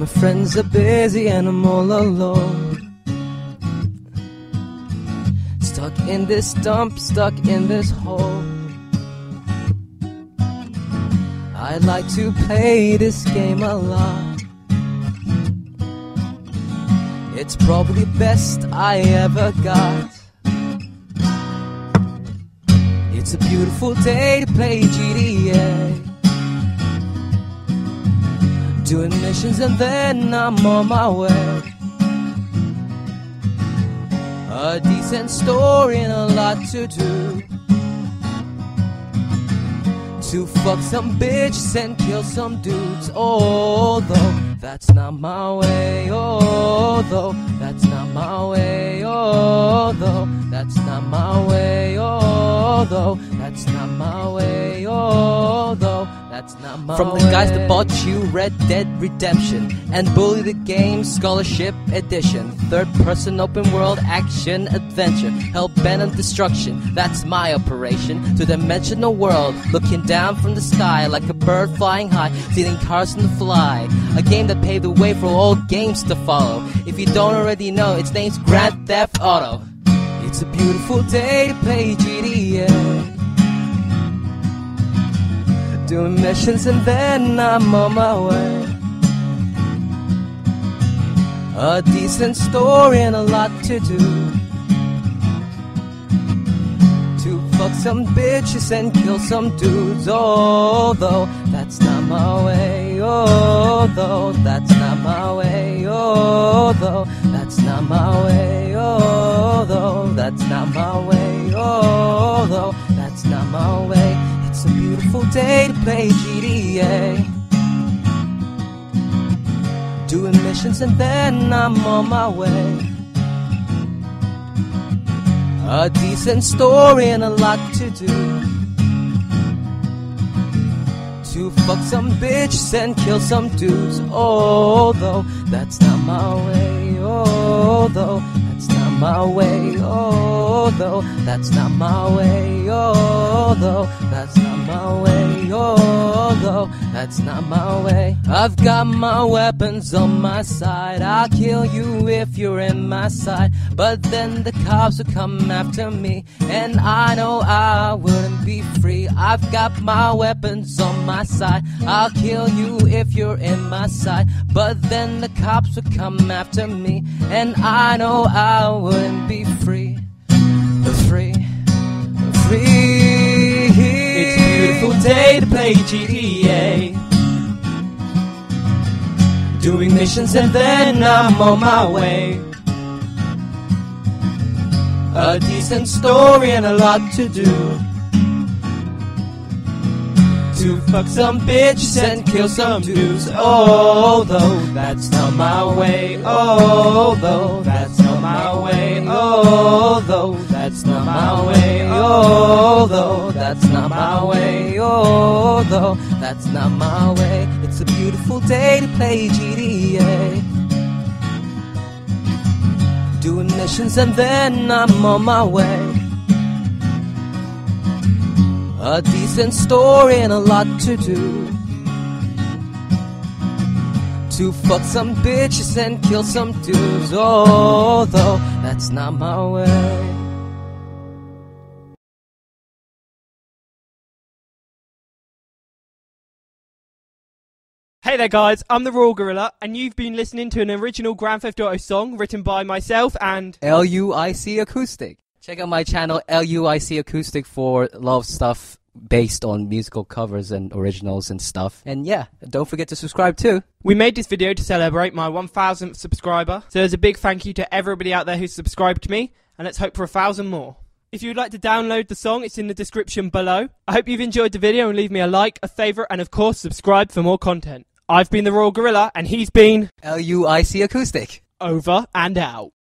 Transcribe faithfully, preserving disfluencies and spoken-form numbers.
my friends are busy and I'm all alone. Stuck in this dump, stuck in this hole. I'd like to play this game a lot. It's probably best I ever got. It's a beautiful day to play G T A. Doing missions and then I'm on my way. A decent story and a lot to do. To fuck some bitches and kill some dudes. Although that's not my way. Although that's not my way. Although that's not my way. Although that's not my way. Although that's not my way. From the guys that bought you Red Dead Redemption and Bully the Game Scholarship Edition, third-person open-world action adventure, hell-bent on destruction. That's my operation. To dimensional world, looking down from the sky like a bird flying high, stealing cars on the fly. A game that paved the way for all games to follow. If you don't already know, its name's Grand Theft Auto. It's a beautiful day to play G T A. Doing missions and then I'm on my way. A decent story and a lot to do. To fuck some bitches and kill some dudes. Although that's not my way. Although that's not my way. Although that's not my way. Although that's not my way. Although that's not my way. It's a beautiful day to play G T A. Doing missions and then I'm on my way. A decent story and a lot to do. To fuck some bitches and kill some dudes. Although that's not my way. Although that's not my way. Although that's not my way. Although that's not my way, although that's not my way. I've got my weapons on my side. I'll kill you if you're in my sight. But then the cops will come after me, and I know I wouldn't be free. I've got my weapons on my side. I'll kill you if you're in my sight. But then the cops will come after me, and I know I wouldn't be free. Free, free. Day to play G T A. Doing missions and then I'm on my way. A decent story and a lot to do. To fuck some bitches and kill some dudes. Although that's not my way. Although that's not my way. Although that's not my way. Although that's not my way. Although that's not my way. It's a beautiful day to play G T A. Doing missions and then I'm on my way. A decent story and a lot to do. To fuck some bitches and kill some dudes. Although that's not my way. Hey there guys, I'm the Royal Gorilla, and you've been listening to an original Grand Theft Auto song written by myself and LuiC Acoustic. Check out my channel, LuiC Acoustic, for a lot of stuff based on musical covers and originals and stuff. And yeah, don't forget to subscribe too. We made this video to celebrate my one thousandth subscriber, so there's a big thank you to everybody out there who subscribed to me, and let's hope for a thousand more. If you'd like to download the song, it's in the description below. I hope you've enjoyed the video, and leave me a like, a favourite, and of course, subscribe for more content. I've been the Royal Gorilla, and he's been LuiC Acoustic. Over and out.